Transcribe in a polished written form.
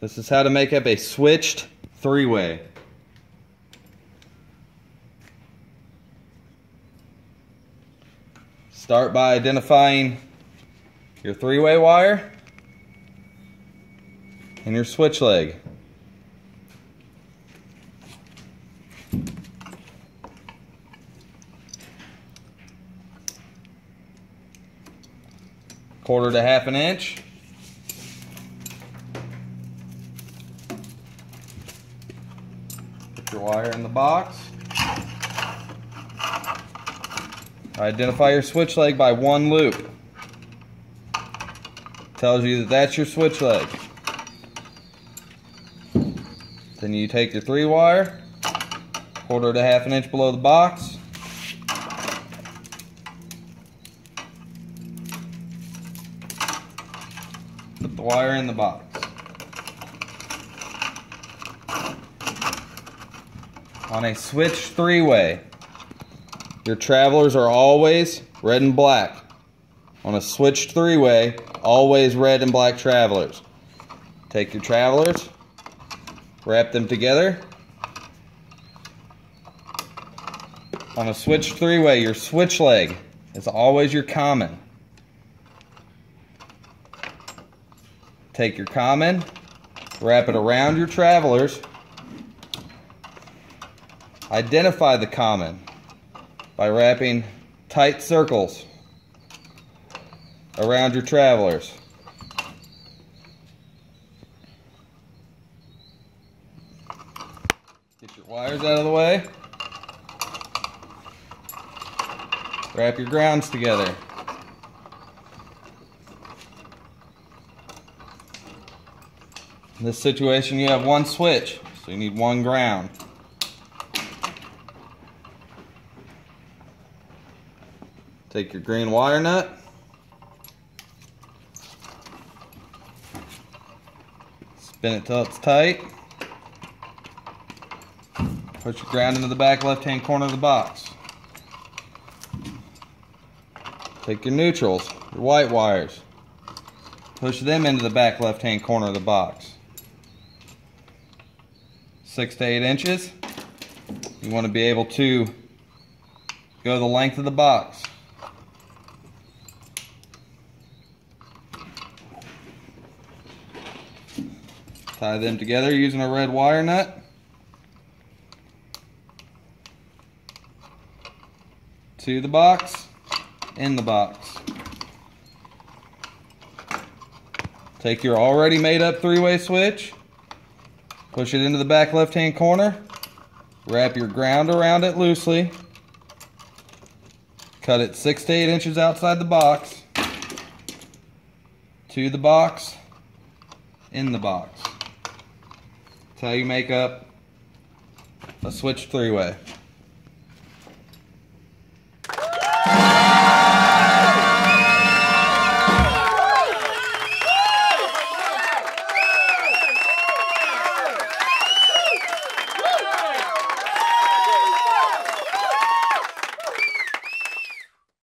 This is how to make up a switched three-way. Start by identifying your three-way wire and your switch leg. Quarter to half an inch. Put your wire in the box. Identify your switch leg by one loop. Tells you that that's your switch leg. Then you take your three wire, quarter to half an inch below the box. Put the wire in the box. On a switched three-way, your travelers are always red and black. On a switched three-way, always red and black travelers. Take your travelers, wrap them together. On a switched three-way, your switch leg is always your common. Take your common, wrap it around your travelers. Identify the common by wrapping tight circles around your travelers. Get your wires out of the way. Wrap your grounds together. In this situation, you have one switch, so you need one ground. Take your green wire nut, spin it till it's tight, push your ground into the back left-hand corner of the box. Take your neutrals, your white wires, push them into the back left-hand corner of the box. 6 to 8 inches. You want to be able to go the length of the box. Tie them together using a red wire nut. To the box, in the box. Take your already made up three-way switch. Push it into the back left-hand corner, wrap your ground around it loosely, cut it 6 to 8 inches outside the box, to the box, in the box. That's how you make up a switched three-way.